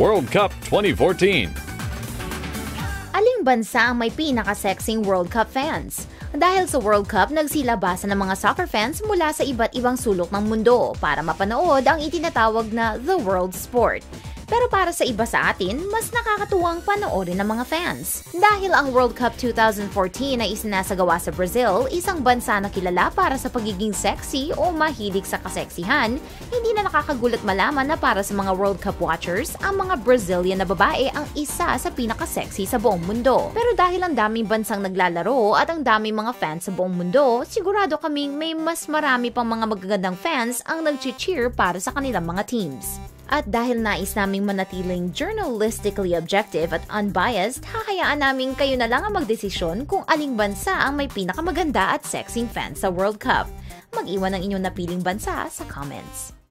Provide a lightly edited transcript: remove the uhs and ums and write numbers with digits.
World Cup 2014. Aling bansa ang may pinaka-sexing World Cup fans? Dahil sa World Cup, nagsilabasan ng mga soccer fans mula sa iba't ibang sulok ng mundo para mapanood ang itinatawag na The World Sport. Pero para sa iba sa atin, mas nakakatuwang panoorin ng mga fans. Dahil ang World Cup 2014 ay isinasagawa sa Brazil, isang bansa na kilala para sa pagiging sexy o mahilig sa kaseksihan, hindi na nakakagulat malaman na para sa mga World Cup watchers, ang mga Brazilian na babae ang isa sa pinaka-sexy sa buong mundo. Pero dahil ang daming bansang naglalaro at ang daming mga fans sa buong mundo, sigurado kaming may mas marami pang mga magagandang fans ang nag-cheer para sa kanilang mga teams. At dahil nais naming manatiling journalistically objective at unbiased, hahayaan namin kayo na lang ang magdesisyon kung aling bansa ang may pinakamaganda at sexing fans sa World Cup. Mag-iwan ang inyong napiling bansa sa comments.